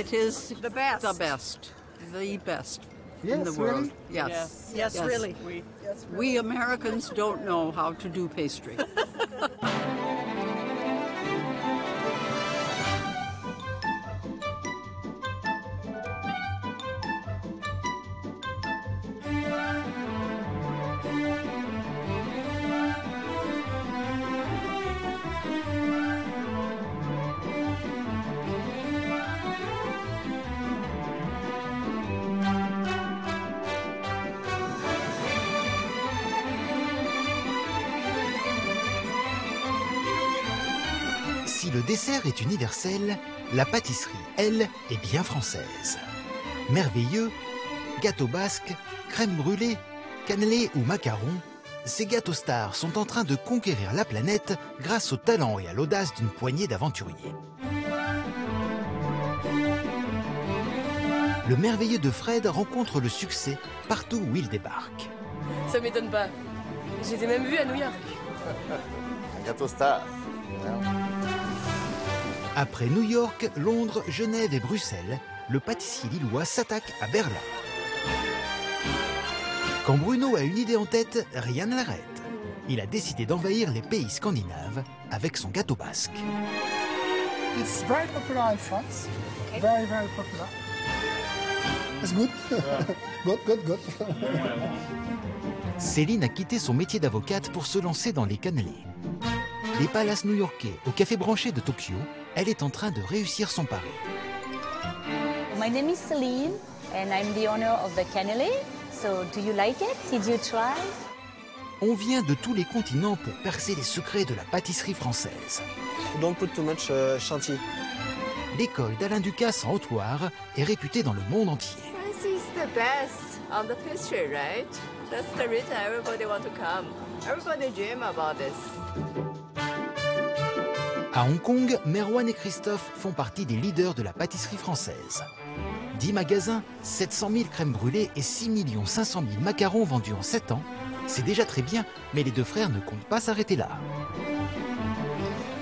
It is the best. The best. The best. Yes, in the world. Really? Yes. Yes. Yes, really. Yes, really. We Americans don't know how to do pastry. Le dessert est universel, la pâtisserie, elle, est bien française. Merveilleux, gâteau basque, crème brûlée, cannelé ou macaron, ces gâteaux stars sont en train de conquérir la planète grâce au talent et à l'audace d'une poignée d'aventuriers. Le merveilleux de Fred rencontre le succès partout où il débarque. Ça m'étonne pas. J'étais même vu à New York. Un gâteau star. Après New York, Londres, Genève et Bruxelles, le pâtissier lillois s'attaque à Berlin. Quand Bruno a une idée en tête, rien ne l'arrête. Il a décidé d'envahir les pays scandinaves avec son gâteau basque. It's very popular in France. Very, very popular. It's good. Good, good, good. Céline a quitté son métier d'avocate pour se lancer dans les cannelés. Des palaces new-yorkais au café branché de Tokyo, elle est en train de réussir son pari. My name is Céline and I'm the owner of the cannelé. So do you like it? Did you try? On vient de tous les continents pour percer les secrets de la pâtisserie française. Don't put too much chantilly. L'école d'Alain Ducasse en Haute-Loire est réputée dans le monde entier. France is the best on the pastry, right? That's the reason everybody want to come. Everybody dream about this. À Hong Kong, Merwan et Christophe font partie des leaders de la pâtisserie française. 10 magasins, 700 000 crèmes brûlées et 6 500 000 macarons vendus en 7 ans. C'est déjà très bien, mais les deux frères ne comptent pas s'arrêter là.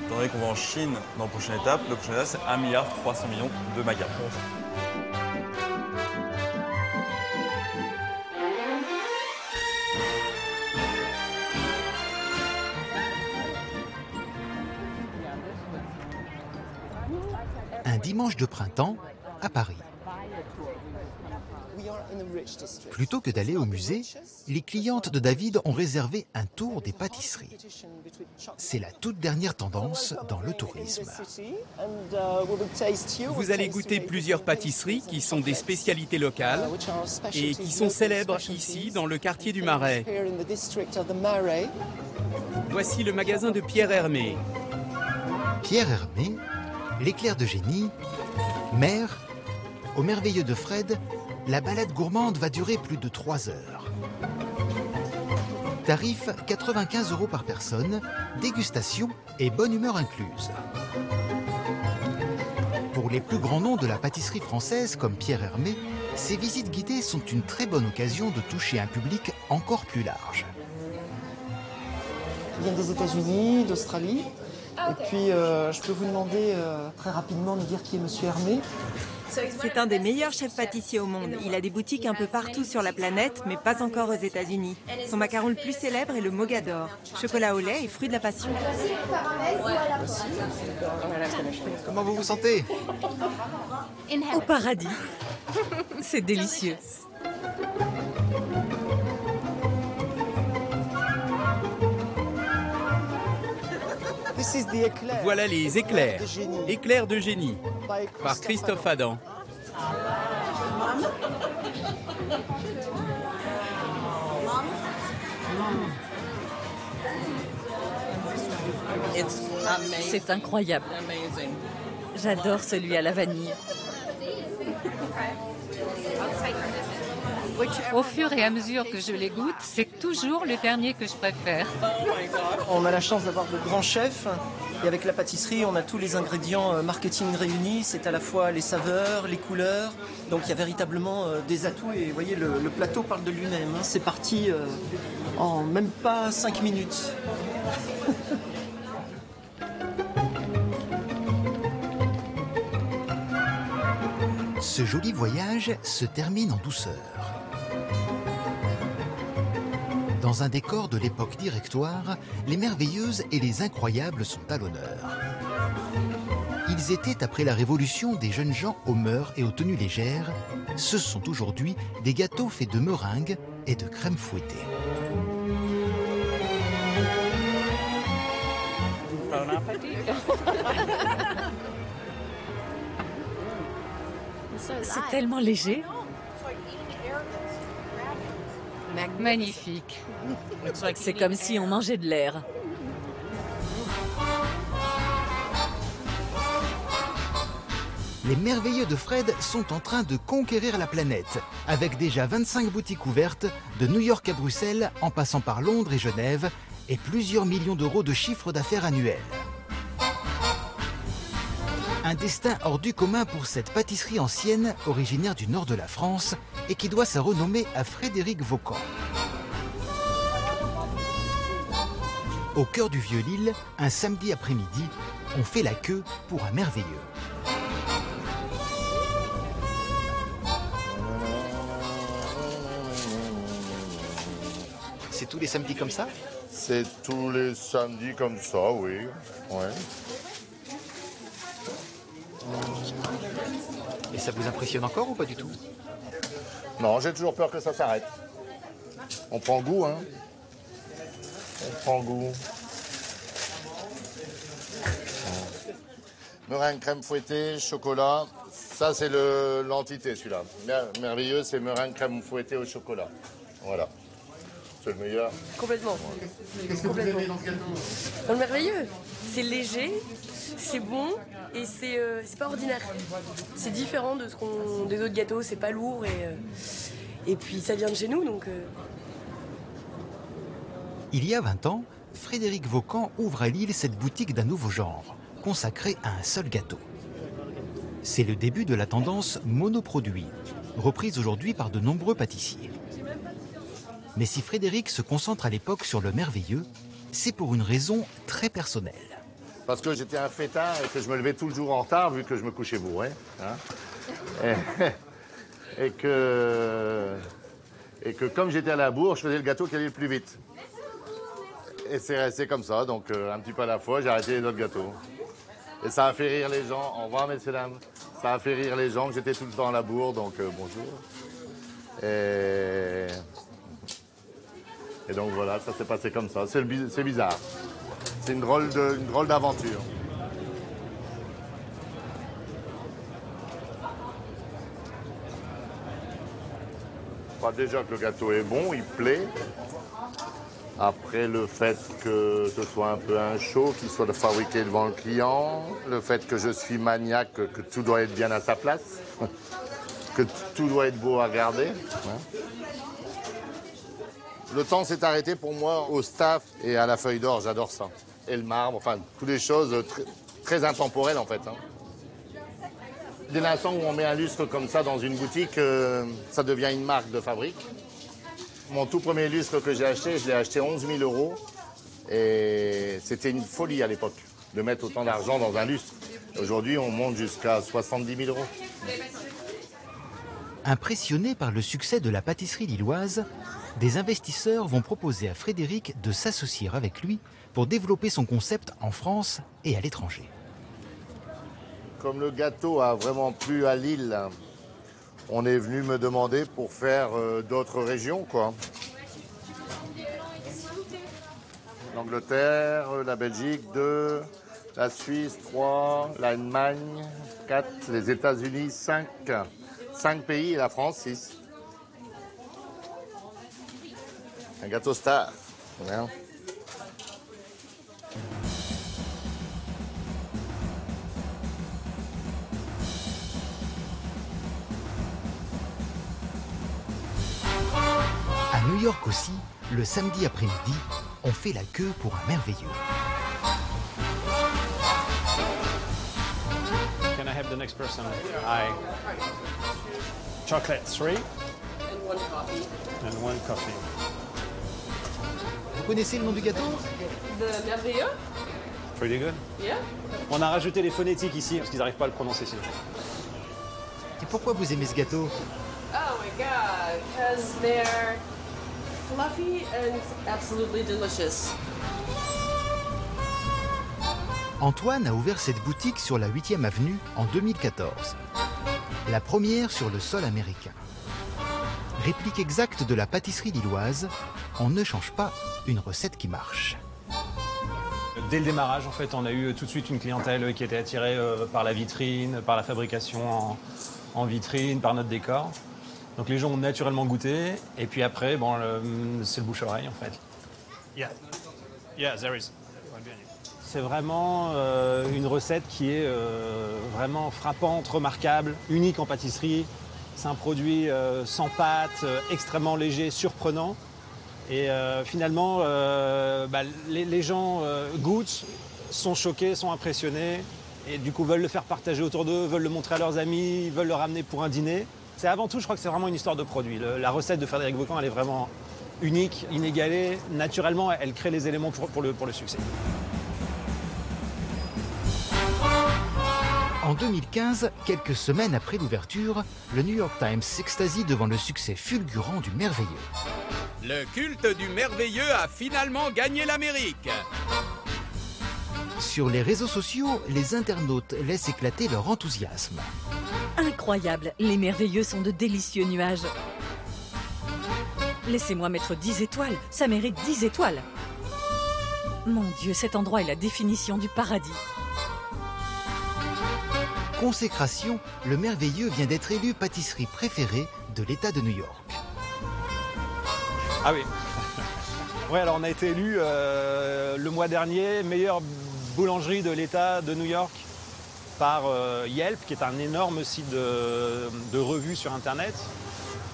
Étant donné qu'on va en Chine dans la prochaine étape, le prochain étape c'est 1,3 milliard de macarons. Dimanche de printemps, à Paris. Plutôt que d'aller au musée, les clientes de David ont réservé un tour des pâtisseries. C'est la toute dernière tendance dans le tourisme. Vous allez goûter plusieurs pâtisseries qui sont des spécialités locales et qui sont célèbres ici dans le quartier du Marais. Voici le magasin de Pierre Hermé. Pierre Hermé, l'éclair de génie, mère, au merveilleux de Fred, la balade gourmande va durer plus de 3 heures. Tarif 95 € par personne, dégustation et bonne humeur incluse. Pour les plus grands noms de la pâtisserie française comme Pierre Hermé, ces visites guidées sont une très bonne occasion de toucher un public encore plus large. Il vient des États-Unis, d'Australie. Et puis, je peux vous demander très rapidement de dire qui est Monsieur Hermé. C'est un des meilleurs chefs pâtissiers au monde. Il a des boutiques un peu partout sur la planète, mais pas encore aux États-Unis. Son macaron le plus célèbre est le Mogador, chocolat au lait et fruit de la passion. Comment vous vous sentez? Au paradis. C'est délicieux. Voilà les éclairs. Éclairs de génie, par Christophe Adam. C'est incroyable. J'adore celui à la vanille. Au fur et à mesure que je les goûte, c'est toujours le dernier que je préfère. On a la chance d'avoir de grands chefs et avec la pâtisserie, on a tous les ingrédients marketing réunis. C'est à la fois les saveurs, les couleurs. Donc il y a véritablement des atouts et vous voyez, le plateau parle de lui-même. C'est parti en même pas 5 minutes. Ce joli voyage se termine en douceur. Dans un décor de l'époque directoire, les merveilleuses et les incroyables sont à l'honneur. Ils étaient, après la Révolution, des jeunes gens aux mœurs et aux tenues légères. Ce sont aujourd'hui des gâteaux faits de meringues et de crème fouettée. Bon appétit. C'est tellement léger. Magnifique. C'est comme si on mangeait de l'air. Les merveilleux de Fred sont en train de conquérir la planète, avec déjà 25 boutiques ouvertes, de New York à Bruxelles, en passant par Londres et Genève, et plusieurs millions d'euros de chiffre d'affaires annuel. Un destin hors du commun pour cette pâtisserie ancienne, originaire du nord de la France, et qui doit sa renommée à Frédéric Vauquand. Au cœur du Vieux-Lille, un samedi après-midi, on fait la queue pour un merveilleux. C'est tous les samedis comme ça? C'est tous les samedis comme ça, oui. Ouais. Et ça vous impressionne encore ou pas du tout? Non, j'ai toujours peur que ça s'arrête. On prend goût, hein. On prend goût. Meringue, crème fouettée, chocolat. Ça, c'est l'entité, celui-là. Merveilleux, c'est meringue, crème fouettée au chocolat. Voilà. C'est le meilleur. Complètement. Qu'est-ce que vous aimez dans ce gâteau? Dans le merveilleux. C'est léger, c'est bon et c'est pas ordinaire. C'est différent de ce des autres gâteaux, c'est pas lourd et puis ça vient de chez nous. Il y a 20 ans, Frédéric Vauquand ouvre à Lille cette boutique d'un nouveau genre, consacrée à un seul gâteau. C'est le début de la tendance monoproduit, reprise aujourd'hui par de nombreux pâtissiers. Mais si Frédéric se concentre à l'époque sur le merveilleux, c'est pour une raison très personnelle. Parce que j'étais un fêtard et que je me levais tout le jour en retard vu que je me couchais bourré. Hein, et que comme j'étais à la bourre, je faisais le gâteau qui allait le plus vite. Et c'est resté comme ça, donc un petit peu à la fois, j'ai arrêté les autres gâteaux. Et ça a fait rire les gens. Au revoir, messieurs, dames. Ça a fait rire les gens, j'étais tout le temps à la bourre, donc bonjour. Et donc voilà, ça s'est passé comme ça. C'est bizarre. C'est une drôle d'aventure. Bah, déjà que le gâteau est bon, il plaît. Après, le fait que ce soit un peu un show, qu'il soit fabriqué devant le client, le fait que je suis maniaque, que tout doit être bien à sa place, que tout doit être beau à regarder. Ouais. Le temps s'est arrêté pour moi au staff et à la feuille d'or, j'adore ça. Et le marbre, enfin, toutes les choses très intemporelles en fait. Hein. Dès l'instant où on met un lustre comme ça dans une boutique, ça devient une marque de fabrique. Mon tout premier lustre que j'ai acheté, je l'ai acheté 11 000 €. Et c'était une folie à l'époque de mettre autant d'argent dans un lustre. Aujourd'hui, on monte jusqu'à 70 000 €. Impressionné par le succès de la pâtisserie lilloise, des investisseurs vont proposer à Frédéric de s'associer avec lui pour développer son concept en France et à l'étranger. Comme le gâteau a vraiment plu à Lille, on est venu me demander pour faire d'autres régions, quoi. L'Angleterre, la Belgique, 2, la Suisse, 3, l'Allemagne, 4, les États-Unis, 5 pays et la France, 6. Un gâteau star. Bien. À New York aussi, le samedi après-midi, on fait la queue pour un merveilleux. Can I have the next person? Hi. Chocolate 3 and one coffee. Vous connaissez le nom du gâteau? The merveilleux. Pretty good. Yeah. On a rajouté les phonétiques ici parce qu'ils n'arrivent pas à le prononcer sinon. Et pourquoi vous aimez ce gâteau? Oh my god, because they're fluffy and absolutely delicious. Antoine a ouvert cette boutique sur la 8e avenue en 2014. La première sur le sol américain. Réplique exacte de la pâtisserie lilloise, on ne change pas une recette qui marche. Dès le démarrage, en fait, on a eu tout de suite une clientèle qui était attirée par la vitrine, par la fabrication en vitrine, par notre décor. Donc les gens ont naturellement goûté, et puis après, bon, c'est le bouche-oreille, en fait. Yeah. Yeah, there is. C'est vraiment une recette qui est vraiment frappante, remarquable, unique en pâtisserie. C'est un produit sans pâte, extrêmement léger, surprenant. Et finalement, les gens goûtent, sont choqués, sont impressionnés. Et du coup, veulent le faire partager autour d'eux, veulent le montrer à leurs amis, veulent le ramener pour un dîner. C'est avant tout, je crois que c'est vraiment une histoire de produit. La recette de Frédéric Vauquand, elle est vraiment unique, inégalée. Naturellement, elle crée les éléments pour le succès. En 2015, quelques semaines après l'ouverture, le New York Times s'extasie devant le succès fulgurant du merveilleux. Le culte du merveilleux a finalement gagné l'Amérique. Sur les réseaux sociaux, les internautes laissent éclater leur enthousiasme. Incroyable, les merveilleux sont de délicieux nuages. Laissez-moi mettre 10 étoiles, ça mérite 10 étoiles. Mon Dieu, cet endroit est la définition du paradis. Consécration, le merveilleux vient d'être élu pâtisserie préférée de l'État de New York. Ah oui. Ouais, alors on a été élu le mois dernier meilleure boulangerie de l'État de New York par Yelp, qui est un énorme site de revues sur Internet.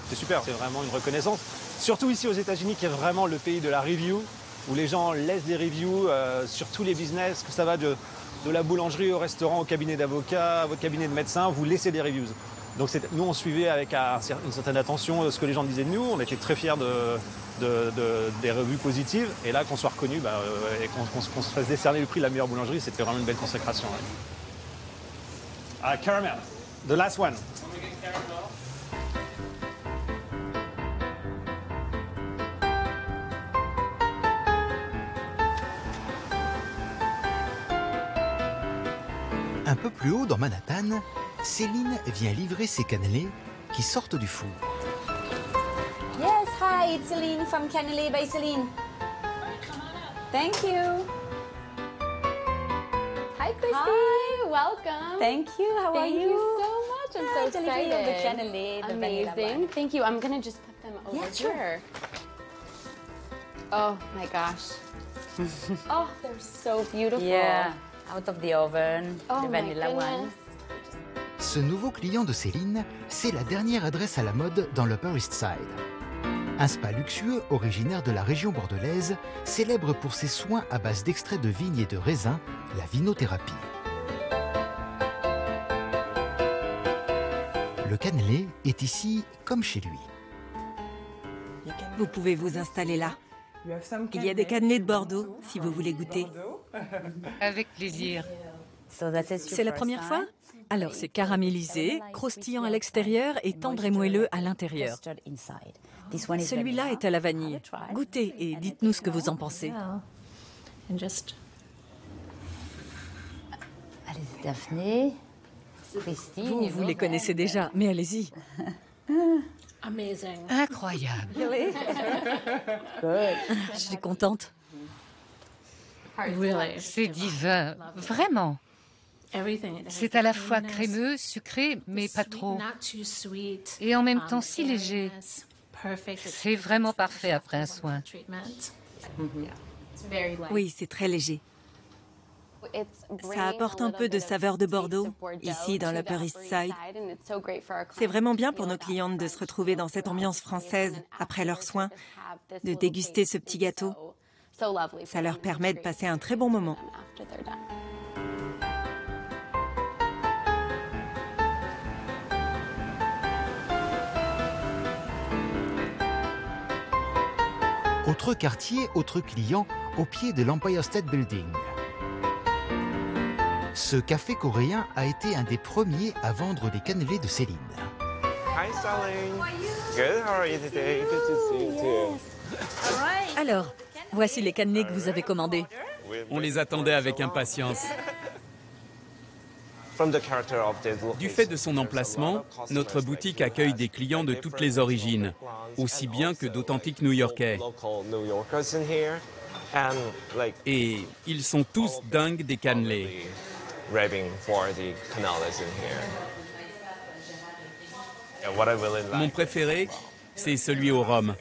C'est super, c'est vraiment une reconnaissance. Surtout ici aux États-Unis, qui est vraiment le pays de la review, où les gens laissent des reviews sur tous les business, que ça va de la boulangerie au restaurant, au cabinet d'avocat, à votre cabinet de médecin, vous laissez des reviews. Donc nous, on suivait avec une certaine attention ce que les gens disaient de nous. On était très fiers des revues positives. Et là, qu'on soit reconnu et qu'on se fasse décerner le prix de la meilleure boulangerie, c'était vraiment une belle consécration. Ouais. Caramel, the last one. Un peu plus haut, dans Manhattan, Céline vient livrer ses cannelés qui sortent du four. Yes, hi, it's Céline from Cannelé by Céline. Thank you. Hi, Christine. Hi, welcome. Thank you. How are you? Thank you so much. I'm so excited. Of the cannelé, amazing. Thank you. I'm gonna just put them over here. Oh my gosh. Oh, they're so beautiful. Yeah. Out of the oven, the vanilla one. Ce nouveau client de Céline, c'est la dernière adresse à la mode dans l'Upper East Side. Un spa luxueux originaire de la région bordelaise, célèbre pour ses soins à base d'extraits de vigne et de raisin, la vinothérapie. Le cannelé est ici comme chez lui. Vous pouvez vous installer là. Il y a des cannelés de Bordeaux, si vous voulez goûter. Avec plaisir. C'est la première fois? Alors c'est caramélisé, croustillant à l'extérieur et tendre et moelleux à l'intérieur. Celui-là est à la vanille. Goûtez et dites-nous ce que vous en pensez. Allez-y, Daphné, Christine. Vous les connaissez déjà, mais allez-y. Incroyable. Je suis contente. C'est divin, vraiment. C'est à la fois crémeux, sucré, mais pas trop. Et en même temps si léger. C'est vraiment parfait après un soin. Oui, c'est très léger. Ça apporte un peu de saveur de Bordeaux, ici dans l'Upper East Side. C'est vraiment bien pour nos clientes de se retrouver dans cette ambiance française, après leurs soins, de déguster ce petit gâteau. Ça leur permet de passer un très bon moment. Autre quartier, autre client, au pied de l'Empire State Building. Ce café coréen a été un des premiers à vendre des cannelés de Céline. Hi, Céline. Good, how are you today? Good to see you too. Alors, voici les cannelés que vous avez commandés. On les attendait avec impatience. Du fait de son emplacement, notre boutique accueille des clients de toutes les origines, aussi bien que d'authentiques New-Yorkais. Et ils sont tous dingues des cannelés. Mon préféré, c'est celui au rhum.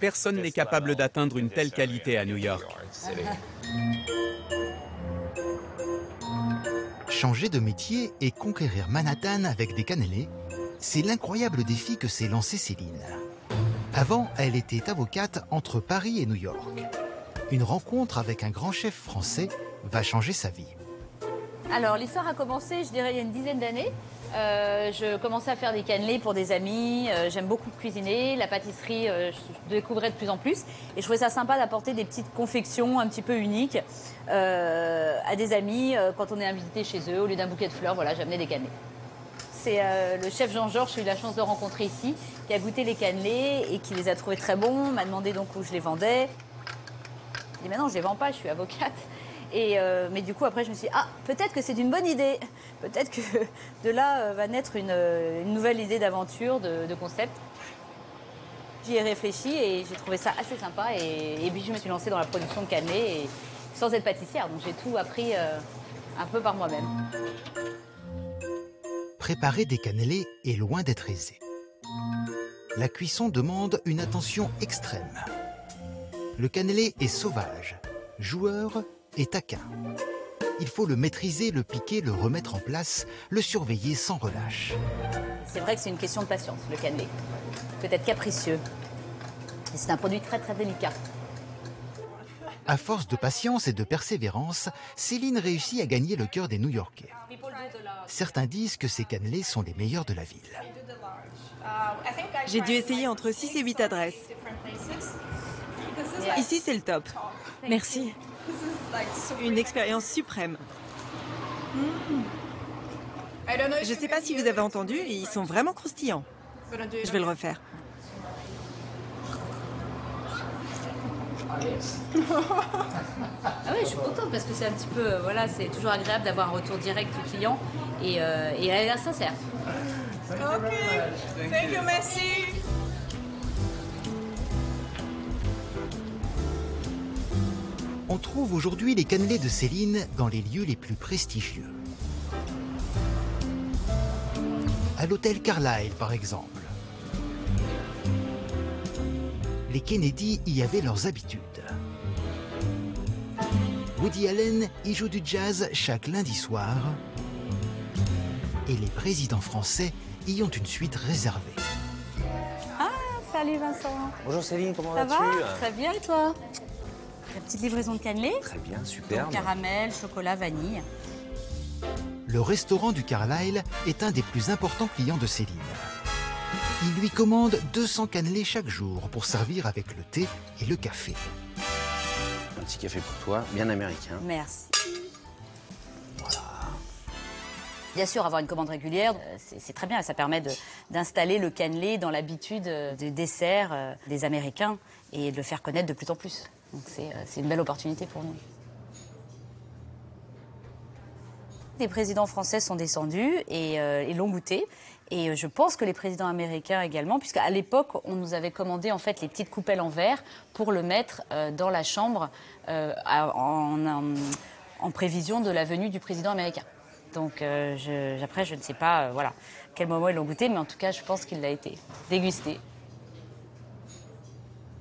Personne n'est capable d'atteindre une telle qualité à New York. Changer de métier et conquérir Manhattan avec des cannelés, c'est l'incroyable défi que s'est lancé Céline. Avant, elle était avocate entre Paris et New York. Une rencontre avec un grand chef français va changer sa vie. Alors, l'histoire a commencé, je dirais, il y a une dizaine d'années. Je commençais à faire des cannelés pour des amis. J'aime beaucoup cuisiner. La pâtisserie, je découvrais de plus en plus. Et je trouvais ça sympa d'apporter des petites confections un petit peu uniques à des amis. Quand on est invité chez eux, au lieu d'un bouquet de fleurs, voilà, j'amenais des cannelés. C'est le chef Jean-Georges, j'ai eu la chance de rencontrer ici, qui a goûté les cannelés et qui les a trouvés très bons, m'a demandé donc où je les vendais. Je dis maintenant je les vends pas, je suis avocate. Et mais du coup après je me suis dit, ah peut-être que c'est une bonne idée, peut-être que de là va naître une nouvelle idée d'aventure, de concept. J'y ai réfléchi et j'ai trouvé ça assez sympa et puis je me suis lancée dans la production de cannelés sans être pâtissière, donc j'ai tout appris un peu par moi-même. Préparer des cannelés est loin d'être aisé. La cuisson demande une attention extrême. Le cannelé est sauvage, joueur et taquin. Il faut le maîtriser, le piquer, le remettre en place, le surveiller sans relâche. C'est vrai que c'est une question de patience, le cannelé. Peut-être capricieux. C'est un produit très très délicat. À force de patience et de persévérance, Céline réussit à gagner le cœur des New-Yorkais. Certains disent que ces cannelés sont les meilleurs de la ville. J'ai dû essayer entre 6 et 8 adresses. Ici, c'est le top. Merci. Une expérience suprême. Je ne sais pas si vous avez entendu, ils sont vraiment croustillants. Je vais le refaire. Ah ouais, je suis contente parce que c'est un petit peu, voilà, c'est toujours agréable d'avoir un retour direct du client et elle est sincère. Ok, thank you, merci. On trouve aujourd'hui les cannelés de Céline dans les lieux les plus prestigieux. À l'hôtel Carlyle, par exemple. Les Kennedy y avaient leurs habitudes. Woody Allen y joue du jazz chaque lundi soir. Et les présidents français y ont une suite réservée. Ah, salut Vincent. Bonjour Céline, comment vas-tu? Ça va, très bien et toi? La petite livraison de cannelés. Très bien, super. Caramel, chocolat, vanille. Le restaurant du Carlyle est un des plus importants clients de Céline. Il lui commande 200 cannelés chaque jour pour servir avec le thé et le café. Un petit café pour toi, bien américain. Merci. Voilà. Bien sûr, avoir une commande régulière, c'est très bien. Ça permet d'installer le cannelé dans l'habitude des desserts des Américains et de le faire connaître de plus en plus. Donc c'est une belle opportunité pour nous. Les présidents français sont descendus et l'ont goûté. Et je pense que les présidents américains également, puisqu'à l'époque, on nous avait commandé en fait les petites coupelles en verre pour le mettre dans la chambre en prévision de la venue du président américain. Donc après, je ne sais pas voilà, quel moment ils l'ont goûté, mais en tout cas, je pense qu'il l'a été dégusté.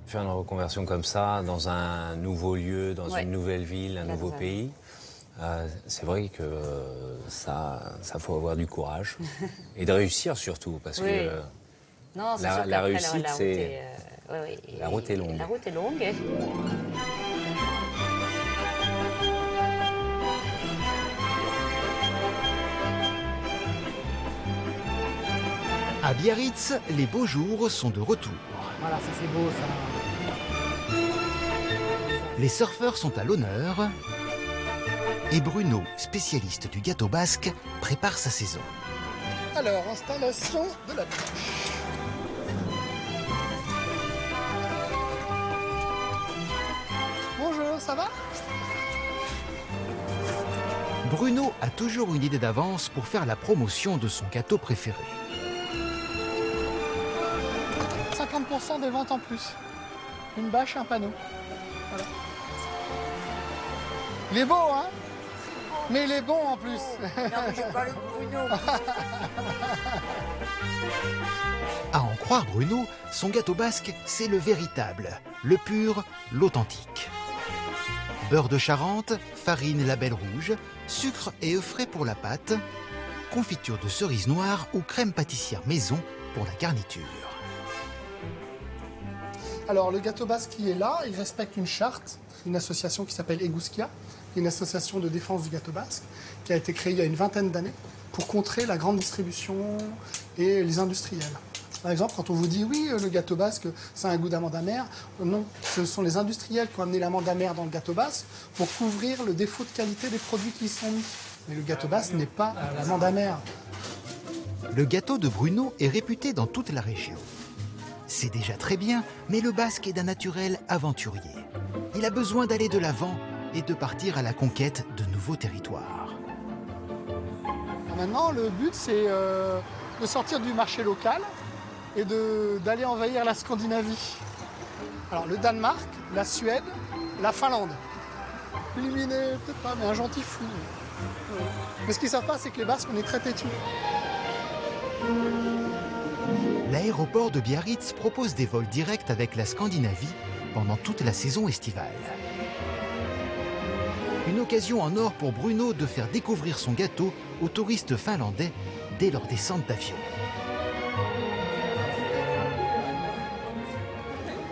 Faire une reconversion comme ça, dans un nouveau lieu, dans une nouvelle ville, un nouveau pays... c'est vrai que ça faut avoir du courage et de réussir surtout parce que non, la réussite c'est la route est longue. La route est longue. À Biarritz, les beaux jours sont de retour. Voilà, ça c'est beau ça. Les surfeurs sont à l'honneur. et Bruno, spécialiste du gâteau basque, prépare sa saison. Alors, installation de la pêche. Bonjour, ça va ? Bruno a toujours une idée d'avance pour faire la promotion de son gâteau préféré. 50% des ventes en plus. Une bâche, un panneau. Voilà. Il est beau, hein? Mais il est bon en plus. Non, mais j'ai pas le Bruno. À en croire Bruno, son gâteau basque, c'est le véritable, le pur, l'authentique. Beurre de Charente, farine label rouge, sucre et œufs frais pour la pâte, confiture de cerise noire ou crème pâtissière maison pour la garniture. Alors le gâteau basque qui est là, il respecte une charte, une association qui s'appelle Egusquia, une association de défense du gâteau basque qui a été créée il y a une vingtaine d'années pour contrer la grande distribution et les industriels. Par exemple, quand on vous dit « oui, le gâteau basque, ça a un goût d'amande amère », non, ce sont les industriels qui ont amené l'amande amère dans le gâteau basque pour couvrir le défaut de qualité des produits qui y sont mis. Mais le gâteau basque n'est pas l'amande amère. Le gâteau de Bruno est réputé dans toute la région. C'est déjà très bien, mais le basque est d'un naturel aventurier. Il a besoin d'aller de l'avant et de partir à la conquête de nouveaux territoires. Maintenant, le but, c'est de sortir du marché local et d'aller envahir la Scandinavie. Alors, le Danemark, la Suède, la Finlande. Illuminé, peut-être pas, mais un gentil fou. Ouais. Mais ce qu'ils savent pas, c'est que les Basques, on est très têtus. L'aéroport de Biarritz propose des vols directs avec la Scandinavie pendant toute la saison estivale. Une occasion en or pour Bruno de faire découvrir son gâteau aux touristes finlandais dès leur descente d'avion.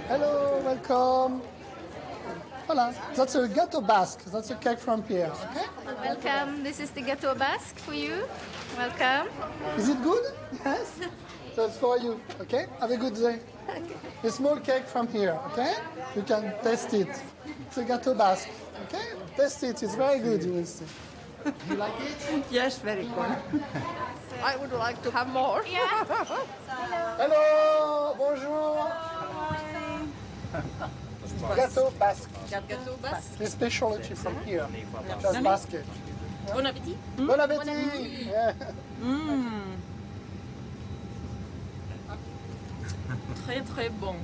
Hello, welcome. Voilà, that's a gâteau basque. That's a cake from Pierre. Okay? Welcome. This is the gâteau basque for you. Welcome. Is it good? Yes. That's for you. Okay. Have a good day. Okay. A small cake from here. Okay. You can taste it. It's a gâteau basque. Okay. Test it, it's very good. You will see. You like it? Yes, very good. I would like to have more. Yeah. Hello, bonjour. Hello. Gâteau basque. Gâteau basque. The specialty from here. Just basket. Bon appétit. Bon appétit. Yeah. Mm. Très très bon.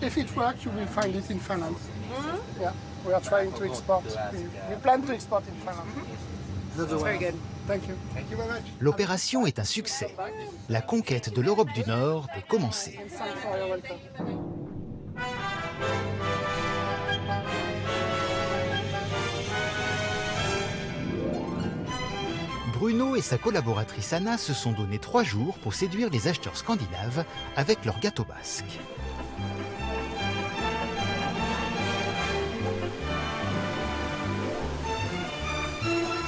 If it works, you will find it in Finland. Mm-hmm. Yeah. We are trying to export. We plan to export in Finland. That's very good. Thank you. Thank you very much. L'opération est un succès. La conquête de l'Europe du Nord peut commencer. Bruno et sa collaboratrice Anna se sont donné 3 jours pour séduire les acheteurs scandinaves avec leur gâteau basque.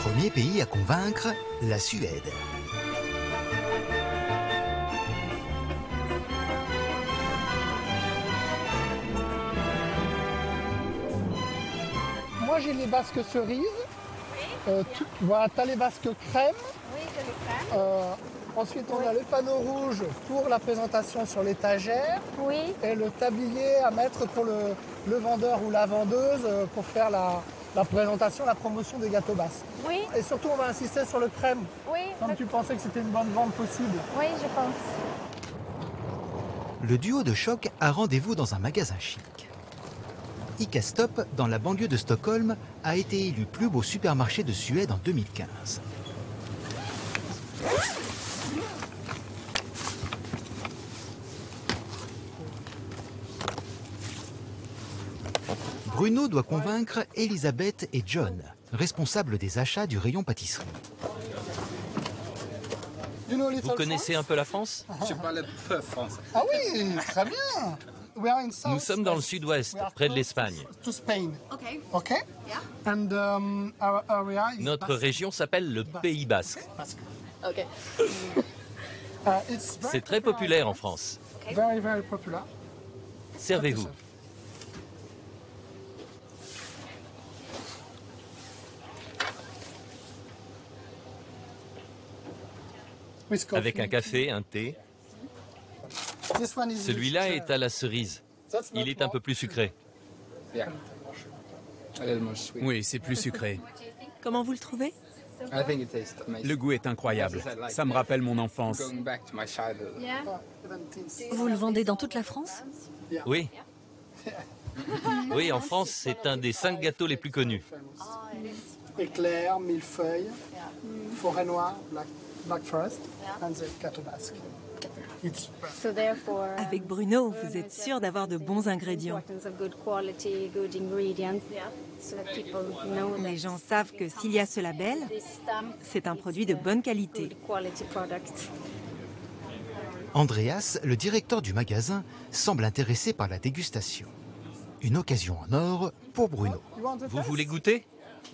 Premier pays à convaincre, la Suède. Moi j'ai les basques cerises. Voilà, t'as les basques crème. Oui, j'ai les crèmes. Ensuite, on a le panneau rouge pour la présentation sur l'étagère. Oui. Et le tablier à mettre pour le vendeur ou la vendeuse pour faire la présentation, la promotion des gâteaux basques. Oui. Et surtout, on va insister sur le crème. Oui. Comme tu pensais que c'était une bonne vente possible. Oui, je pense. Le duo de choc a rendez-vous dans un magasin chic. Ica Stop, dans la banlieue de Stockholm, a été élu plus beau supermarché de Suède en 2015. Bruno doit convaincre Elisabeth et John, responsables des achats du rayon pâtisserie. Vous connaissez un peu la France? Je parle peu français. Ah oui, très bien. Nous sommes dans le sud-ouest, près de l'Espagne. Notre région s'appelle le Pays Basque. C'est très populaire en France. Servez-vous. avec un café, un thé. Celui-là est à la cerise. Il est un peu plus sucré. Oui, c'est plus sucré. Comment vous le trouvez? Le goût est incroyable. Ça me rappelle mon enfance. Vous le vendez dans toute la France? Oui. Oui, en France, c'est un des 5 gâteaux les plus connus. Éclair, millefeuille, forêt noire, black forest, and the gâteau basque. Avec Bruno, vous êtes sûr d'avoir de bons ingrédients. Les gens savent que s'il y a ce label, c'est un produit de bonne qualité. Andreas, le directeur du magasin, semble intéressé par la dégustation. Une occasion en or pour Bruno. Vous voulez goûter?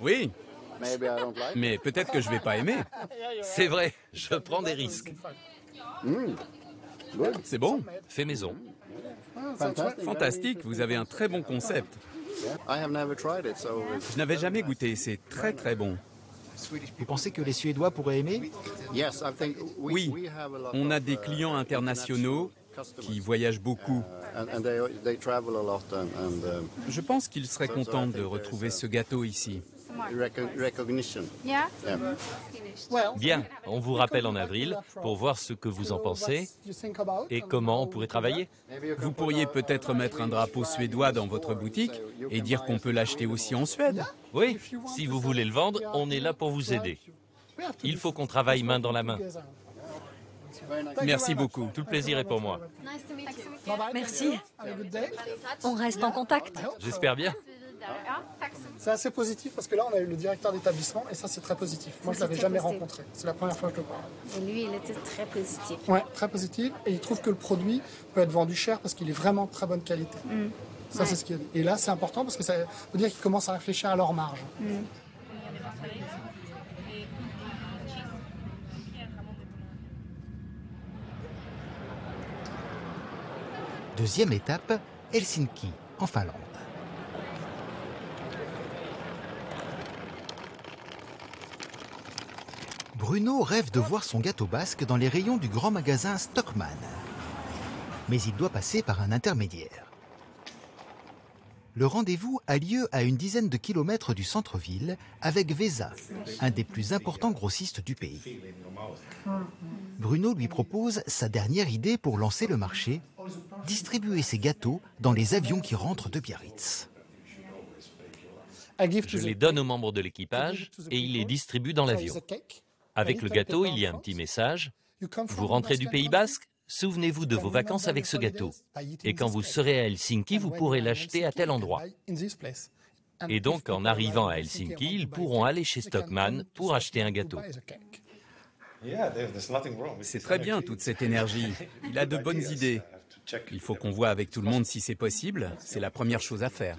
Oui. Mais peut-être que je ne vais pas aimer. C'est vrai, je prends des risques. C'est bon, fait maison. Fantastique, vous avez un très bon concept. Je n'avais jamais goûté, c'est très très bon. Vous pensez que les Suédois pourraient aimer? Oui, on a des clients internationaux qui voyagent beaucoup. Je pense qu'ils seraient contents de retrouver ce gâteau ici. Bien, on vous rappelle en avril pour voir ce que vous en pensez et comment on pourrait travailler. Vous pourriez peut-être mettre un drapeau suédois dans votre boutique et dire qu'on peut l'acheter aussi en Suède. Oui, si vous voulez le vendre, on est là pour vous aider. Il faut qu'on travaille main dans la main. Merci beaucoup. Tout le plaisir est pour moi. Merci. On reste en contact. J'espère bien. C'est assez positif parce que là, on a eu le directeur d'établissement et ça, c'est très positif. Moi, je ne l'avais jamais rencontré. C'est la première fois que je le vois. Et lui, il était très positif. Oui, très positif. Et il trouve que le produit peut être vendu cher parce qu'il est vraiment de très bonne qualité. Mmh. Ça, ouais. C'est ce qu'il a dit. Et là, c'est important parce que ça veut dire qu'ils commencent à réfléchir à leur marge. Mmh. Deuxième étape, Helsinki, en Finlande. Bruno rêve de voir son gâteau basque dans les rayons du grand magasin Stockmann. Mais il doit passer par un intermédiaire. Le rendez-vous a lieu à une dizaine de kilomètres du centre-ville avec Vesa, un des plus importants grossistes du pays. Bruno lui propose sa dernière idée pour lancer le marché, distribuer ses gâteaux dans les avions qui rentrent de Biarritz. Je les donne aux membres de l'équipage et ils les distribuent dans l'avion. Avec le gâteau, il y a un petit message. Vous rentrez du Pays basque, souvenez-vous de vos vacances avec ce gâteau. Et quand vous serez à Helsinki, vous pourrez l'acheter à tel endroit. Et donc, en arrivant à Helsinki, ils pourront aller chez Stockmann pour acheter un gâteau. C'est très bien, toute cette énergie. Il a de bonnes idées. Il faut qu'on voit avec tout le monde si c'est possible. C'est la première chose à faire.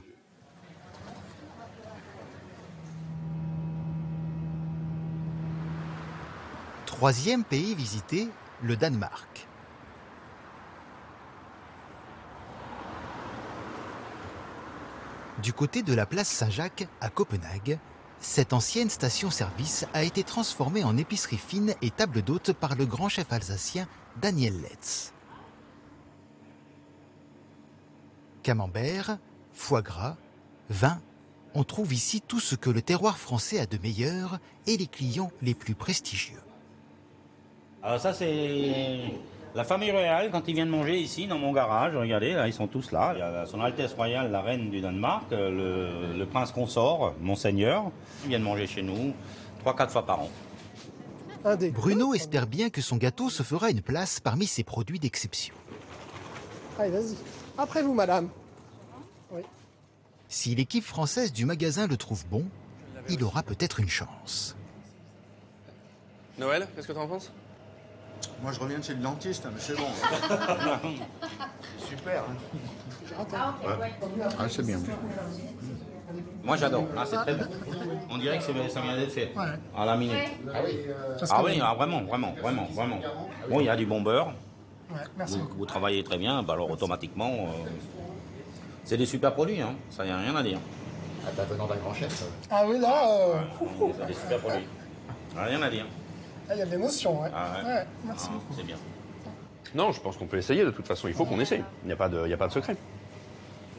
Troisième pays visité, le Danemark. Du côté de la place Saint-Jacques, à Copenhague, cette ancienne station-service a été transformée en épicerie fine et table d'hôte par le grand chef alsacien Daniel Letz. Camembert, foie gras, vin, on trouve ici tout ce que le terroir français a de meilleur et les clients les plus prestigieux. Alors ça, c'est la famille royale, quand ils viennent manger ici, dans mon garage, regardez, là, ils sont tous là. Il y a Son Altesse Royale, la Reine du Danemark, le prince consort, Monseigneur. Ils viennent manger chez nous 3-4 fois par an. Bruno espère bien que son gâteau se fera une place parmi ses produits d'exception. Allez, vas-y. Après vous, madame. Oui. Si l'équipe française du magasin le trouve bon, il aura peut-être une chance. Noël, qu'est-ce que tu en penses? Moi, je reviens de chez le dentiste, mais c'est bon. Super. Ah, c'est bien. Moi, j'adore. Ah, c'est très bon. On dirait que ça vient d'être fait. À la minute. Ah oui, vraiment. Bon, il y a du bon beurre. Vous travaillez très bien. Bah, alors, automatiquement, c'est des super produits. Hein. Ça, il n'y a rien à dire. Ah, t'as venant d'un grand chef. Ah oui, là. C'est des super produits. Rien à dire. Il y a de l'émotion, ouais. Ah ouais. Ouais, merci beaucoup. C'est bien. Non, je pense qu'on peut essayer de toute façon. Il faut qu'on essaye. Il n'y a pas de secret.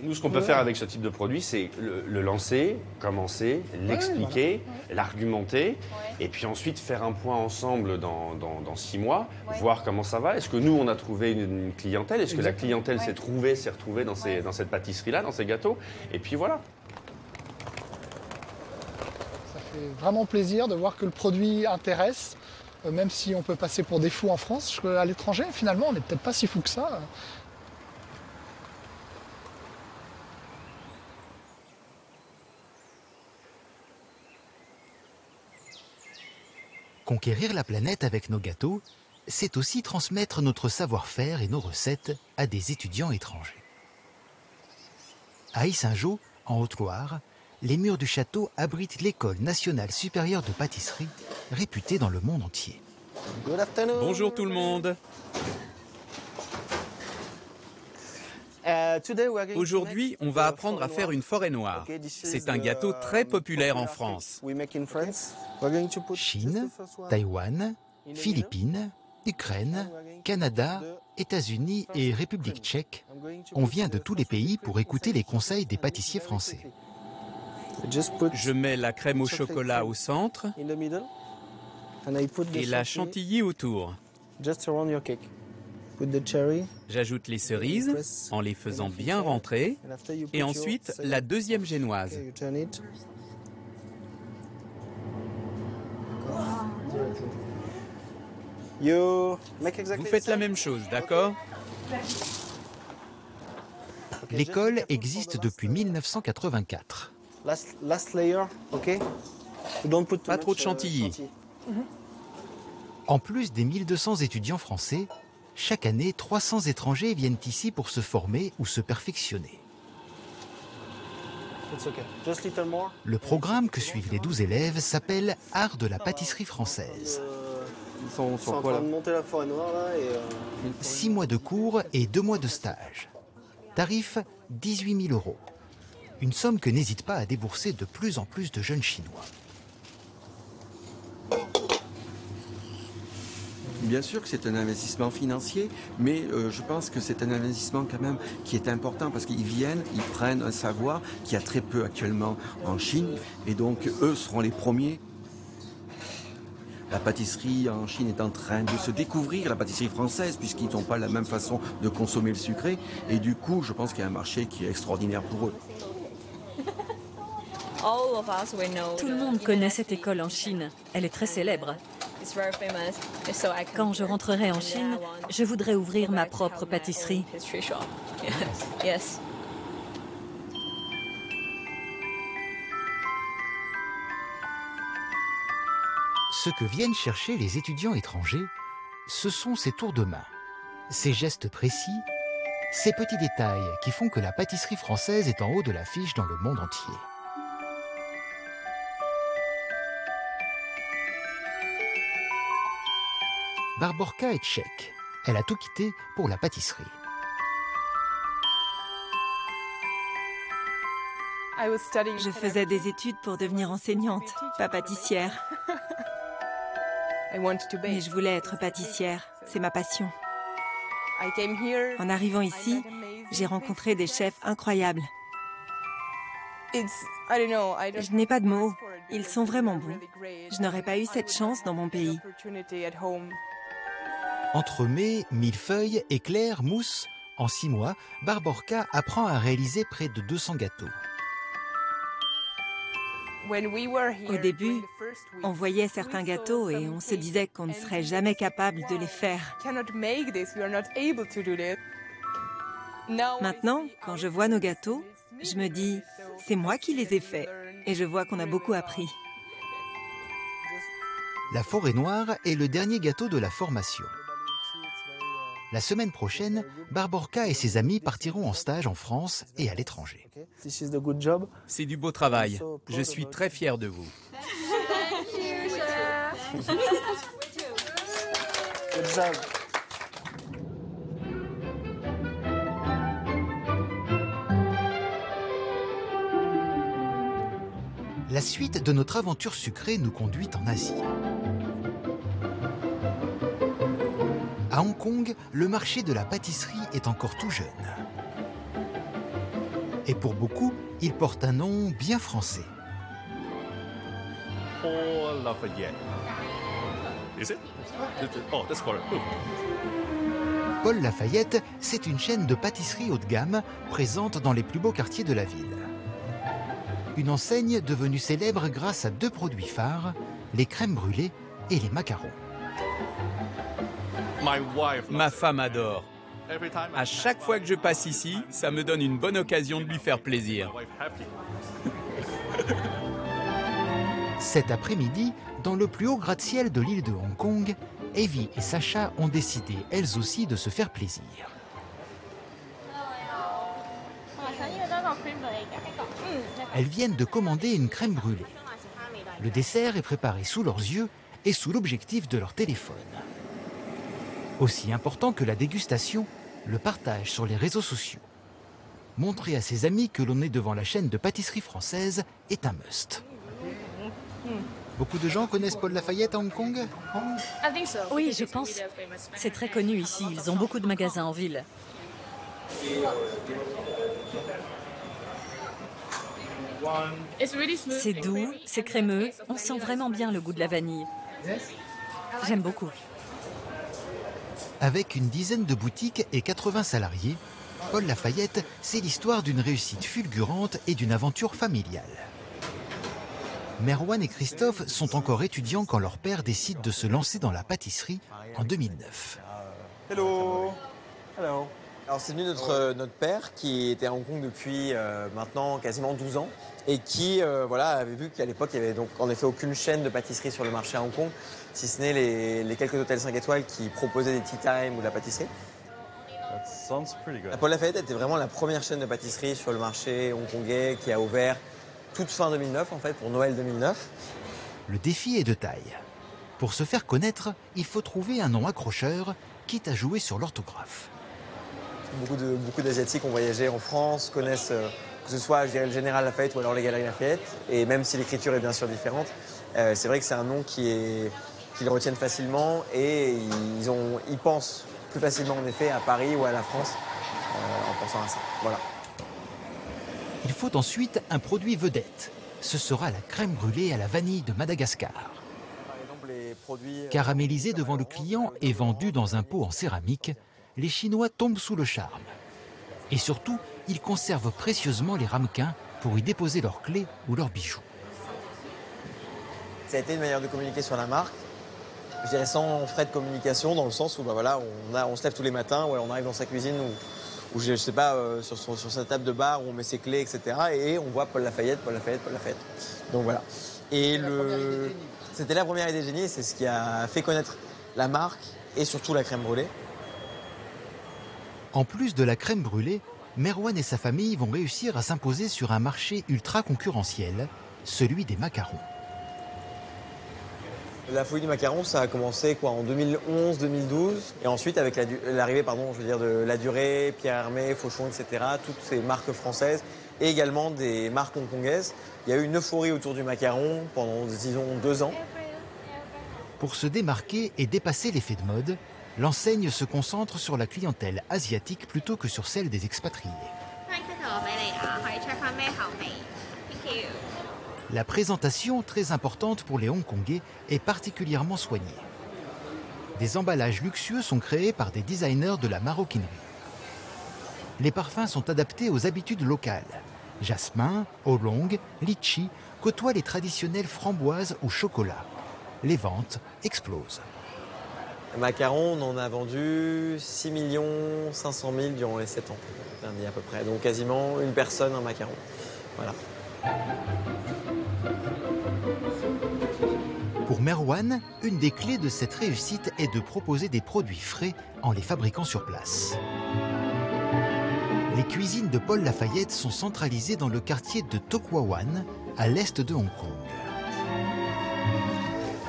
Nous, ce qu'on peut faire avec ce type de produit, c'est le lancer, commencer, l'expliquer, l'argumenter, et puis ensuite faire un point ensemble dans 6 mois, voir comment ça va. Est-ce que nous, on a trouvé une clientèle? Est-ce que la clientèle s'est retrouvée dans cette pâtisserie-là, dans ces gâteaux? Et puis voilà. Ça fait vraiment plaisir de voir que le produit intéresse, même si on peut passer pour des fous en France. À l'étranger, finalement, on n'est peut-être pas si fous que ça. Conquérir la planète avec nos gâteaux, c'est aussi transmettre notre savoir-faire et nos recettes à des étudiants étrangers. À Issingeaux, en Haute-Loire, les murs du château abritent l'École nationale supérieure de pâtisserie, réputée dans le monde entier. Bonjour tout le monde. Aujourd'hui, on va apprendre à faire une forêt noire. C'est un gâteau très populaire en France. Chine, Taïwan, Philippines, Ukraine, Canada, États-Unis et République tchèque. On vient de tous les pays pour écouter les conseils des pâtissiers français. Je mets la crème au chocolat au centre et la chantilly autour. J'ajoute les cerises en les faisant bien rentrer et ensuite la deuxième génoise. Vous faites la même chose, d'accord? L'école existe depuis 1984. Pas trop de chantilly. En plus des 1200 étudiants français, chaque année, 300 étrangers viennent ici pour se former ou se perfectionner. Le programme que suivent les 12 élèves s'appelle « Art de la pâtisserie française ». Ils sont en train de monter la forêt noire, là, et 6 mois de cours et 2 mois de stage. Tarif 18 000 €. Une somme que n'hésite pas à débourser de plus en plus de jeunes Chinois. Bien sûr que c'est un investissement financier, mais je pense que c'est un investissement quand même qui est important parce qu'ils viennent, ils prennent un savoir qu'il y a très peu actuellement en Chine et donc eux seront les premiers. La pâtisserie en Chine est en train de se découvrir, la pâtisserie française, puisqu'ils n'ont pas la même façon de consommer le sucré et du coup je pense qu'il y a un marché qui est extraordinaire pour eux. Tout le monde connaît cette école en Chine, elle est très célèbre. Quand je rentrerai en Chine, je voudrais ouvrir ma propre pâtisserie. Ce que viennent chercher les étudiants étrangers, ce sont ces tours de main, ces gestes précis, ces petits détails qui font que la pâtisserie française est en haut de l'affiche dans le monde entier. Barborka est tchèque. Elle a tout quitté pour la pâtisserie. Je faisais des études pour devenir enseignante, pas pâtissière. Mais je voulais être pâtissière, c'est ma passion. En arrivant ici, j'ai rencontré des chefs incroyables. Je n'ai pas de mots, ils sont vraiment bons. Je n'aurais pas eu cette chance dans mon pays. Entremets, millefeuilles, éclairs, mousses, en 6 mois, Barborka apprend à réaliser près de 200 gâteaux. Au début, on voyait certains gâteaux et on se disait qu'on ne serait jamais capable de les faire. Maintenant, quand je vois nos gâteaux, je me dis, c'est moi qui les ai faits et je vois qu'on a beaucoup appris. La forêt noire est le dernier gâteau de la formation. La semaine prochaine, Barborka et ses amis partiront en stage en France et à l'étranger. C'est du beau travail. Je suis très fier de vous. La suite de notre aventure sucrée nous conduit en Asie. À Hong Kong, le marché de la pâtisserie est encore tout jeune. Et pour beaucoup, il porte un nom bien français. Paul Lafayette. Is it? Oh, that's correct. Paul Lafayette, c'est une chaîne de pâtisserie haut de gamme présente dans les plus beaux quartiers de la ville. Une enseigne devenue célèbre grâce à deux produits phares, les crèmes brûlées et les macarons. Ma femme adore. À chaque fois que je passe ici, ça me donne une bonne occasion de lui faire plaisir. Cet après-midi, dans le plus haut gratte-ciel de l'île de Hong Kong, Evie et Sacha ont décidé, elles aussi, de se faire plaisir. Elles viennent de commander une crème brûlée. Le dessert est préparé sous leurs yeux et sous l'objectif de leur téléphone. Aussi important que la dégustation, le partage sur les réseaux sociaux. Montrer à ses amis que l'on est devant la chaîne de pâtisserie française est un must. Beaucoup de gens connaissent Paul Lafayette à Hong Kong? Oui, je pense. C'est très connu ici. Ils ont beaucoup de magasins en ville. C'est doux, c'est crémeux. On sent vraiment bien le goût de la vanille. J'aime beaucoup. Avec une dizaine de boutiques et 80 salariés, Paul Lafayette, c'est l'histoire d'une réussite fulgurante et d'une aventure familiale. Merwan et Christophe sont encore étudiants quand leur père décide de se lancer dans la pâtisserie en 2009. Hello. Hello. Alors c'est venu notre père qui était à Hong Kong depuis maintenant quasiment 12 ans et qui voilà, avait vu qu'à l'époque il n'y avait donc en effet aucune chaîne de pâtisserie sur le marché à Hong Kong, si ce n'est les quelques hôtels 5 étoiles qui proposaient des tea time ou de la pâtisserie. Paul Lafayette était vraiment la première chaîne de pâtisserie sur le marché hongkongais qui a ouvert toute fin 2009 en fait, pour Noël 2009. Le défi est de taille. Pour se faire connaître, il faut trouver un nom accrocheur, quitte à jouer sur l'orthographe. Beaucoup d'Asiatiques ont voyagé en France, connaissent que ce soit, je dirais, le Général Lafayette ou alors les Galeries Lafayette. Et même si l'écriture est bien sûr différente, c'est vrai que c'est un nom qu'ils retiennent facilement et ils pensent plus facilement en effet à Paris ou à la France en pensant à ça. Voilà. Il faut ensuite un produit vedette. Ce sera la crème brûlée à la vanille de Madagascar. Caramélisée devant le client et vendue dans un pot en céramique, les Chinois tombent sous le charme. Et surtout, ils conservent précieusement les ramequins pour y déposer leurs clés ou leurs bijoux. Ça a été une manière de communiquer sur la marque, je dirais sans frais de communication, dans le sens où bah voilà, on se lève tous les matins, ouais, on arrive dans sa cuisine ou je sais pas, sur sa table de bar où on met ses clés, etc. Et on voit Paul Lafayette, Paul Lafayette, Paul Lafayette. Donc voilà. Et c'était la première idée génie, c'est ce qui a fait connaître la marque et surtout la crème brûlée. En plus de la crème brûlée, Merwan et sa famille vont réussir à s'imposer sur un marché ultra concurrentiel, celui des macarons. La folie du macaron, ça a commencé quoi, en 2011-2012. Et ensuite, avec l'arrivée de La Durée, Pierre Hermé, Fauchon, etc., toutes ces marques françaises et également des marques hongkongaises, il y a eu une euphorie autour du macaron pendant, disons, 2 ans. Pour se démarquer et dépasser l'effet de mode, l'enseigne se concentre sur la clientèle asiatique plutôt que sur celle des expatriés. La présentation, très importante pour les Hongkongais, est particulièrement soignée. Des emballages luxueux sont créés par des designers de la maroquinerie. Les parfums sont adaptés aux habitudes locales. Jasmin, oolong, litchi côtoient les traditionnels framboises ou chocolat. Les ventes explosent. Macarons, on en a vendu 6 500 000 durant les 7 ans, à peu près. Donc quasiment une personne, un macaron. Voilà. Pour Merwan, une des clés de cette réussite est de proposer des produits frais en les fabriquant sur place. Les cuisines de Paul Lafayette sont centralisées dans le quartier de Tokwawan, à l'est de Hong Kong.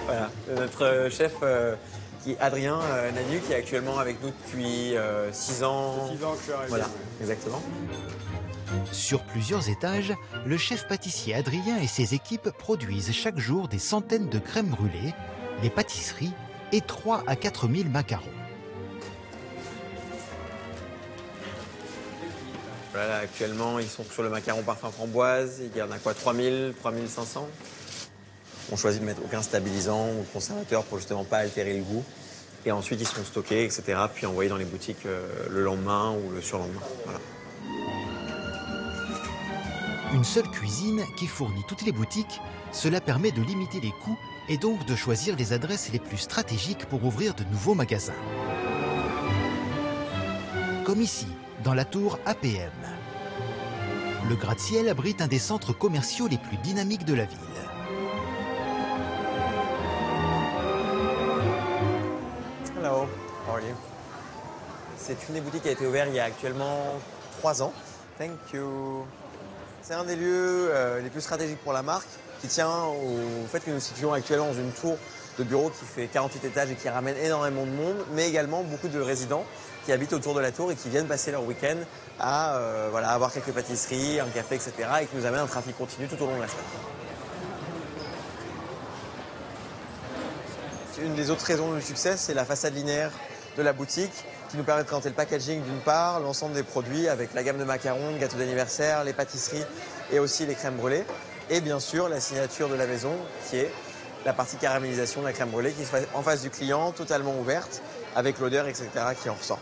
Voilà, notre chef... Adrien Nanu, qui est actuellement avec nous depuis 6 ans. 6 ans que je suis arrivé. Voilà, exactement. Sur plusieurs étages, le chef pâtissier Adrien et ses équipes produisent chaque jour des centaines de crèmes brûlées, des pâtisseries et 3 000 à 4 000 macarons. Voilà, actuellement, ils sont sur le macaron parfum framboise. Il y en a quoi, 3000, 3500 ? On choisit de mettre aucun stabilisant ou conservateur pour justement pas altérer le goût. Et ensuite, ils sont stockés, etc. Puis envoyés dans les boutiques le lendemain ou le surlendemain. Voilà. Une seule cuisine qui fournit toutes les boutiques, cela permet de limiter les coûts et donc de choisir les adresses les plus stratégiques pour ouvrir de nouveaux magasins. Comme ici, dans la tour APM. Le gratte-ciel abrite un des centres commerciaux les plus dynamiques de la ville. Hello, how are you? C'est une des boutiques qui a été ouverte il y a actuellement 3 ans. Thank you. C'est un des lieux les plus stratégiques pour la marque, qui tient au fait que nous situons actuellement dans une tour de bureau qui fait 48 étages et qui ramène énormément de monde, mais également beaucoup de résidents qui habitent autour de la tour et qui viennent passer leur week-end à voilà, avoir quelques pâtisseries, un café, etc. et qui nous amène un trafic continu tout au long de la semaine. Une des autres raisons du succès, c'est la façade linéaire de la boutique qui nous permet de présenter le packaging d'une part, l'ensemble des produits avec la gamme de macarons, de gâteaux d'anniversaire, les pâtisseries et aussi les crèmes brûlées. Et bien sûr, la signature de la maison qui est la partie caramélisation de la crème brûlée qui est en face du client, totalement ouverte, avec l'odeur, etc. qui en ressort.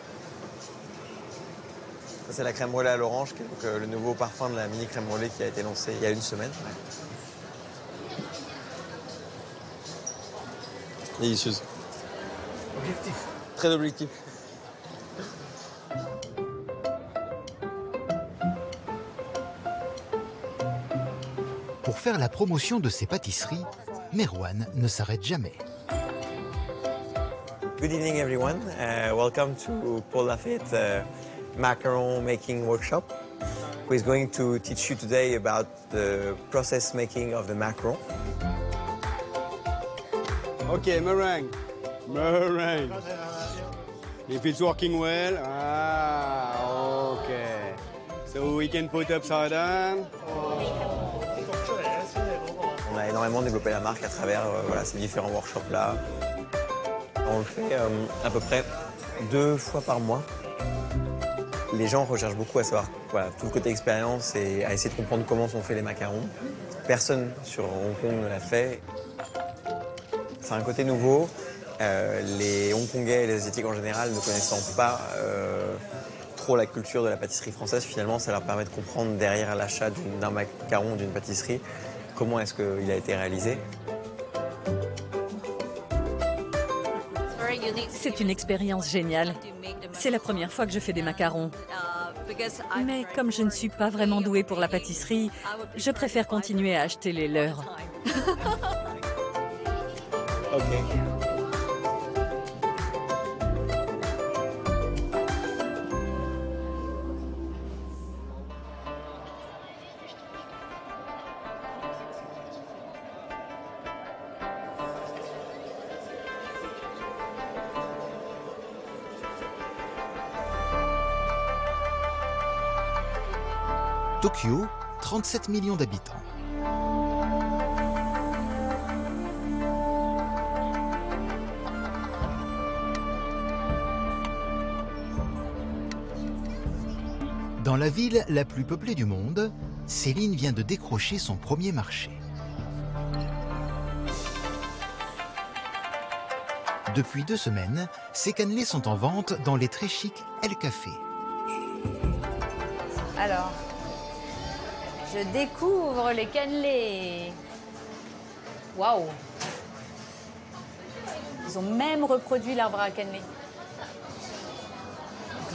Ça, c'est la crème brûlée à l'orange, le nouveau parfum de la mini crème brûlée qui a été lancé il y a une semaine. Délicieuse. Objectif. Très objectif. Pour faire la promotion de ses pâtisseries, Merwan ne s'arrête jamais. Good evening everyone. Welcome to Paul Lafayette macaron making workshop. Who is going to teach you today about the process making of the macaron. Okay, meringue. Meringue. If it's working well, ah, okay. So we can put upside down. On a énormément développé la marque à travers voilà, ces différents workshops-là. On le fait à peu près 2 fois par mois. Les gens recherchent beaucoup à savoir voilà, tout le côté expérience et à essayer de comprendre comment sont faits les macarons. Personne sur Hong Kong ne l'a fait. C'est un côté nouveau. Les Hongkongais et les Asiatiques en général ne connaissant pas trop la culture de la pâtisserie française, finalement, ça leur permet de comprendre derrière l'achat d'un macaron, d'une pâtisserie, comment est-ce qu'il a été réalisé. C'est une expérience géniale. C'est la première fois que je fais des macarons. Mais comme je ne suis pas vraiment douée pour la pâtisserie, je préfère continuer à acheter les leurs. Okay. Tokyo, 37 millions d'habitants. Dans la ville la plus peuplée du monde, Céline vient de décrocher son premier marché. Depuis 2 semaines, ses cannelés sont en vente dans les très chics El Café. Alors, je découvre les cannelés. Waouh! Ils ont même reproduit l'arbre à cannelés.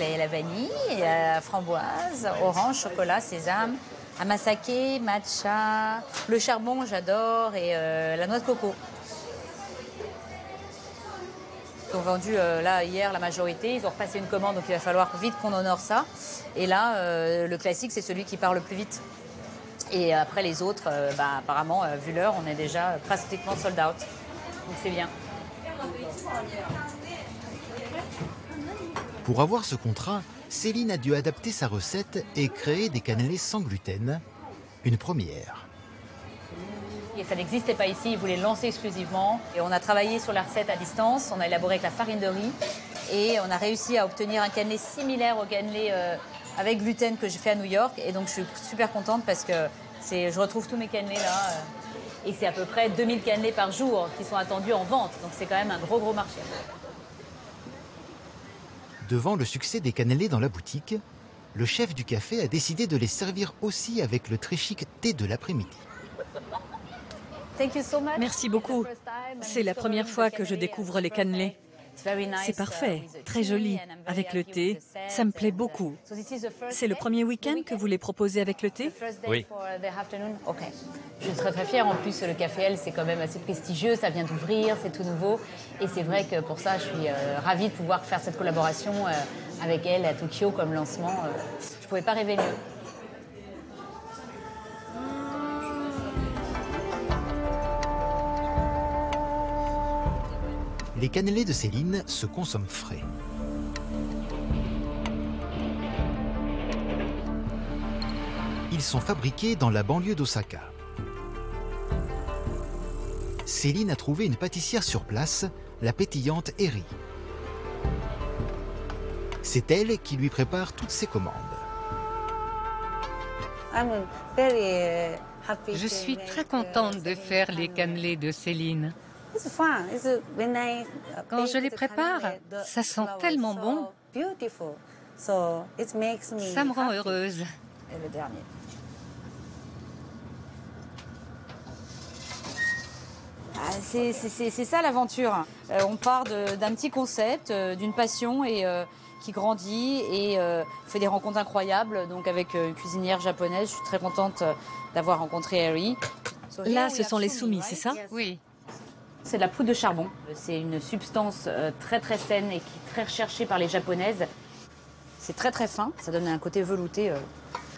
Il y a la vanille, la framboise, orange, chocolat, sésame, amasake, matcha, le charbon, j'adore, et la noix de coco. Ils ont vendu là hier la majorité, ils ont repassé une commande, donc il va falloir vite qu'on honore ça. Et là, le classique, c'est celui qui part le plus vite. Et après les autres, bah, apparemment, vu l'heure, on est déjà pratiquement sold out. Donc c'est bien. Pour avoir ce contrat, Céline a dû adapter sa recette et créer des cannelés sans gluten. Une première. Et ça n'existait pas ici, ils voulaient le lancer exclusivement. Et on a travaillé sur la recette à distance, on a élaboré avec la farine de riz. Et on a réussi à obtenir un cannelé similaire au cannelé avec gluten que j'ai fait à New York. Et donc, je suis super contente parce que je retrouve tous mes cannelés là. Et c'est à peu près 2000 cannelés par jour qui sont attendus en vente. Donc, c'est quand même un gros, gros marché. Devant le succès des cannelés dans la boutique, le chef du café a décidé de les servir aussi avec le très chic thé de l'après-midi. Merci beaucoup. C'est la première fois que je découvre les cannelés. C'est parfait, très joli, avec le thé. Ça me plaît beaucoup. C'est le premier week-end que vous les proposez avec le thé? Oui. Je suis très, très fière. En plus, le Café El, c'est quand même assez prestigieux. Ça vient d'ouvrir, c'est tout nouveau. Et c'est vrai que pour ça, je suis ravie de pouvoir faire cette collaboration avec elle à Tokyo comme lancement. Je ne pouvais pas rêver mieux. Les cannelés de Céline se consomment frais. Ils sont fabriqués dans la banlieue d'Osaka. Céline a trouvé une pâtissière sur place, la pétillante Eri. C'est elle qui lui prépare toutes ses commandes. Je suis très contente de faire les cannelés de Céline. Quand je les prépare, ça sent tellement bon. Ça me rend heureuse. C'est ça l'aventure. On part d'un petit concept, d'une passion et, qui grandit et fait des rencontres incroyables. Donc avec une cuisinière japonaise, je suis très contente d'avoir rencontré Eri. Là, ce sont les soumis, c'est ça? Oui. C'est de la poudre de charbon. C'est une substance très très saine et qui est très recherchée par les japonaises. C'est très très fin, ça donne un côté velouté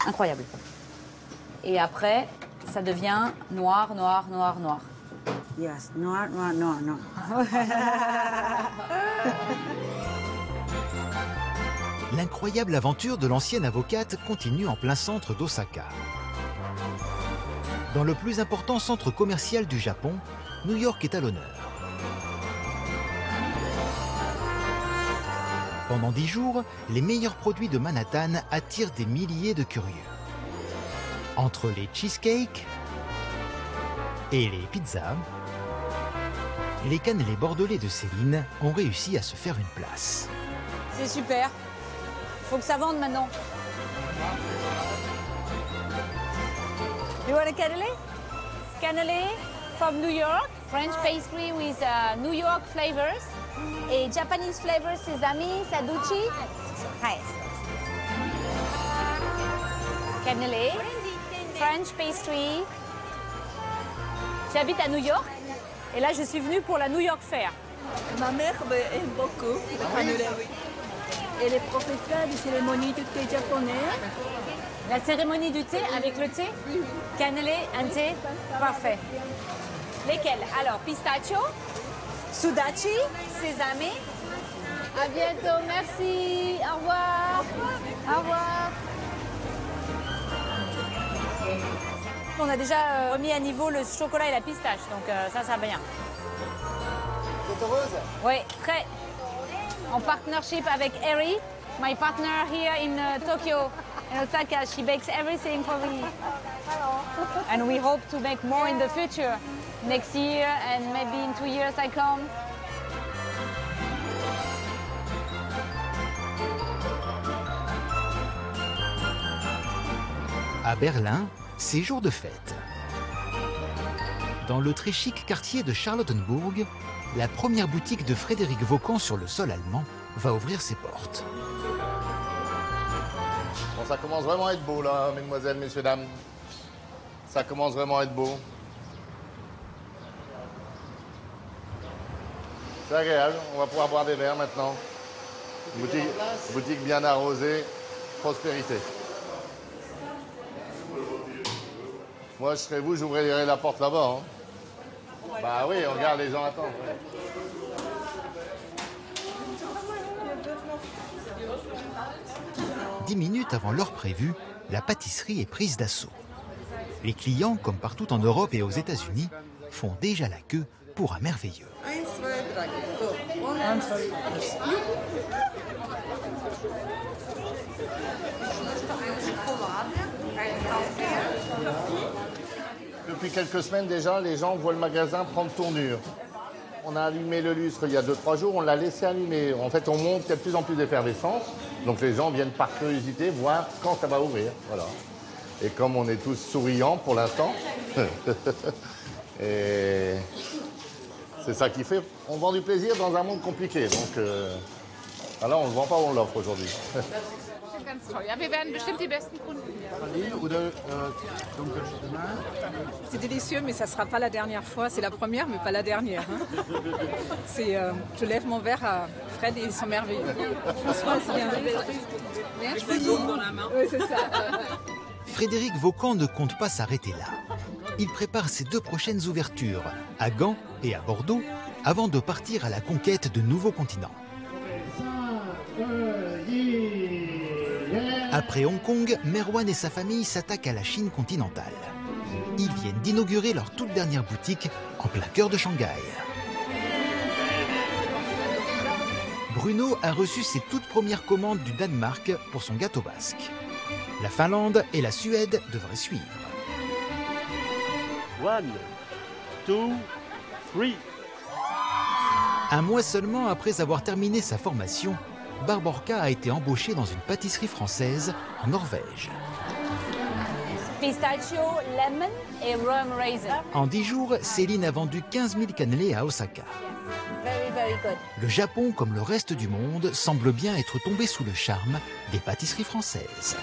incroyable. Et après, ça devient noir, noir, noir, noir. Yes, noir, noir, noir, noir. L'incroyable aventure de l'ancienne avocate continue en plein centre d'Osaka. Dans le plus important centre commercial du Japon, New York est à l'honneur. Pendant 10 jours, les meilleurs produits de Manhattan attirent des milliers de curieux. Entre les cheesecakes et les pizzas, les cannelés bordelais de Céline ont réussi à se faire une place. C'est super. Faut que ça vende maintenant. You want a cannelé? Cannelé? From New York, French pastry with New York flavors et Japanese flavors, sesame, saduchi. Hi. Cannelé, French pastry. J'habite à New York et là je suis venue pour la New York Fair. Ma mère aime beaucoup le cannelé. Elle est professeure de cérémonie du thé japonais. La cérémonie du thé avec le thé? Cannelé, un thé, parfait. Lesquels? Alors, pistachio, sudachi, sésame. À bientôt, merci. Au revoir. Au revoir. On a déjà remis à niveau le chocolat et la pistache, donc ça va bien. Vous êtes heureuse? Oui, très. En partnership avec Eri, my partner here in Tokyo. In Osaka, she bakes everything for me. And we hope to make more in the future. Next year and maybe in 2 years I come. À Berlin, c'est jour de fête. Dans le très chic quartier de Charlottenburg, la première boutique de Frédéric Vauquand sur le sol allemand va ouvrir ses portes. Bon, ça commence vraiment à être beau là, mesdemoiselles, messieurs, dames. Ça commence vraiment à être beau. C'est agréable, on va pouvoir boire des verres maintenant. Boutique bien arrosée, prospérité. Moi, je serais vous, j'ouvrirais la porte là-bas. Hein. Bah oui, on regarde, les gens attendent. Ouais. Dix minutes avant l'heure prévue, la pâtisserie est prise d'assaut. Les clients, comme partout en Europe et aux États-Unis, font déjà la queue pour un merveilleux. I'm sorry. Yes. Depuis quelques semaines déjà, les gens voient le magasin prendre tournure. On a allumé le lustre il y a 2-3 jours, on l'a laissé allumer. En fait, on montre qu'il y a de plus en plus d'effervescence. Donc les gens viennent par curiosité voir quand ça va ouvrir. Voilà. Et comme on est tous souriants pour l'instant, et c'est ça qui fait. On vend du plaisir dans un monde compliqué. Donc voilà, on ne le vend pas, on l'offre aujourd'hui. C'est délicieux, mais ça ne sera pas la dernière fois. C'est la première, mais pas la dernière. Hein. Je lève mon verre à Fred et ils sont merveilleux. François, c'est bien. Je vous ouvre dans la main. Oui, c'est ça. Frédéric Vauquand ne compte pas s'arrêter là. Il prépare ses 2 prochaines ouvertures, à Gand et à Bordeaux, avant de partir à la conquête de nouveaux continents. Après Hong Kong, Merwan et sa famille s'attaquent à la Chine continentale. Ils viennent d'inaugurer leur toute dernière boutique en plein cœur de Shanghai. Bruno a reçu ses toutes premières commandes du Danemark pour son gâteau basque. La Finlande et la Suède devraient suivre. 1, 2, 3. Un mois seulement après avoir terminé sa formation, Barborka a été embauchée dans une pâtisserie française en Norvège. Pistachio, lemon et rum raisin. En 10 jours, Céline a vendu 15 000 cannelés à Osaka. Le Japon, comme le reste du monde, semble bien être tombé sous le charme des pâtisseries françaises.